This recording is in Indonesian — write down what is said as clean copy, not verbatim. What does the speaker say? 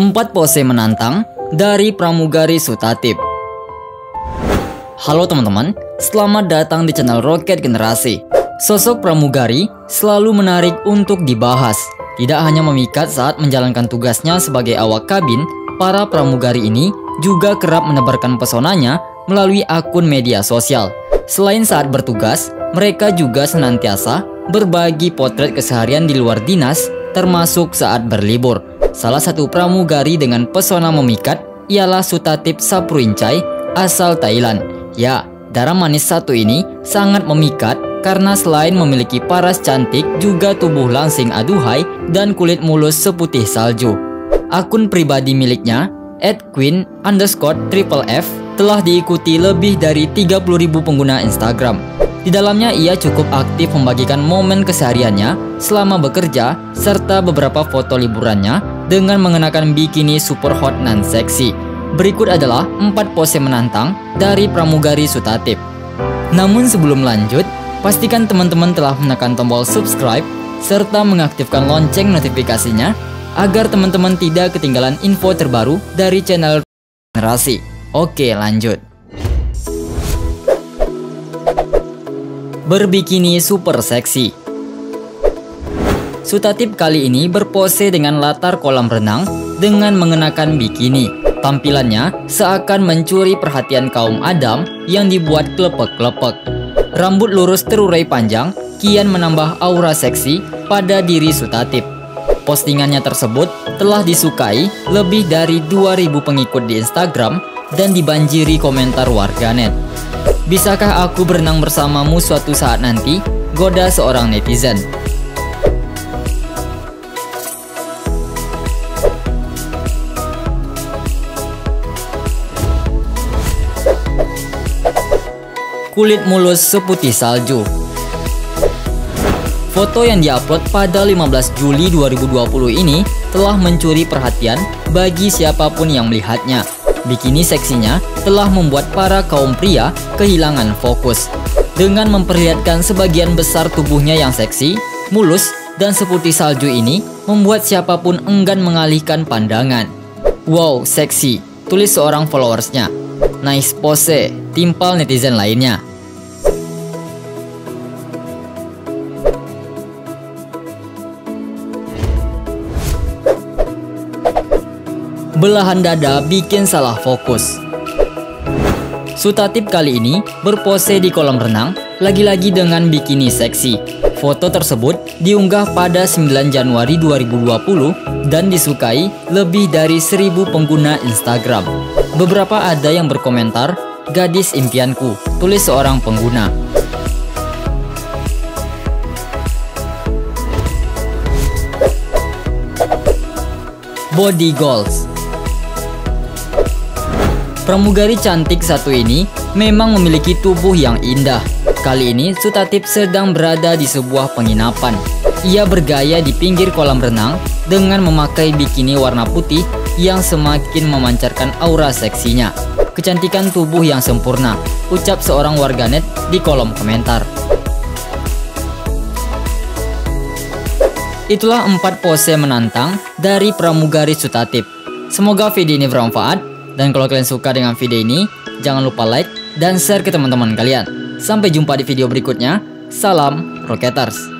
4 pose menantang dari pramugari Suthathip. Halo teman-teman, selamat datang di channel Roket Generasi. Sosok pramugari selalu menarik untuk dibahas. Tidak hanya memikat saat menjalankan tugasnya sebagai awak kabin, para pramugari ini juga kerap menebarkan pesonanya melalui akun media sosial. Selain saat bertugas, mereka juga senantiasa berbagi potret keseharian di luar dinas, termasuk saat berlibur. Salah satu pramugari dengan pesona memikat ialah Suthathip Saphruenchai asal Thailand. Ya, darah manis satu ini sangat memikat karena selain memiliki paras cantik, juga tubuh langsing aduhai dan kulit mulus seputih salju. Akun pribadi miliknya @queen_FF telah diikuti lebih dari 30.000 pengguna Instagram. Di dalamnya ia cukup aktif membagikan momen kesehariannya selama bekerja serta beberapa foto liburannya dengan mengenakan bikini super hot nan seksi. Berikut adalah 4 pose menantang dari pramugari Suthathip. Namun sebelum lanjut, pastikan teman-teman telah menekan tombol subscribe serta mengaktifkan lonceng notifikasinya agar teman-teman tidak ketinggalan info terbaru dari channel Generasi. Oke, lanjut. Berbikini super seksi. Suthathip kali ini berpose dengan latar kolam renang dengan mengenakan bikini. Tampilannya seakan mencuri perhatian kaum Adam yang dibuat klepek-klepek. Rambut lurus terurai panjang kian menambah aura seksi pada diri Suthathip. Postingannya tersebut telah disukai lebih dari 2.000 pengikut di Instagram dan dibanjiri komentar warganet. Bisakah aku berenang bersamamu suatu saat nanti? Goda seorang netizen. Kulit mulus seputih salju. Foto yang diupload pada 15 Juli 2020 ini telah mencuri perhatian bagi siapapun yang melihatnya. Bikini seksinya telah membuat para kaum pria kehilangan fokus. Dengan memperlihatkan sebagian besar tubuhnya yang seksi, mulus, dan seputih salju ini membuat siapapun enggan mengalihkan pandangan. Wow, seksi, tulis seorang followersnya. Nice pose, timpal netizen lainnya. Belahan dada bikin salah fokus. Suthathip kali ini berpose di kolam renang, lagi-lagi dengan bikini seksi. Foto tersebut diunggah pada 9 Januari 2020 dan disukai lebih dari 1.000 pengguna Instagram. Beberapa ada yang berkomentar, "Gadis impianku," tulis seorang pengguna. Body goals. Pramugari cantik satu ini memang memiliki tubuh yang indah. Kali ini Suthathip sedang berada di sebuah penginapan. Ia bergaya di pinggir kolam renang dengan memakai bikini warna putih yang semakin memancarkan aura seksinya. Kecantikan tubuh yang sempurna, ucap seorang warganet di kolom komentar. Itulah 4 pose menantang dari pramugari Suthathip. Semoga video ini bermanfaat. Dan kalau kalian suka dengan video ini, jangan lupa like dan share ke teman-teman kalian. Sampai jumpa di video berikutnya. Salam Roketers.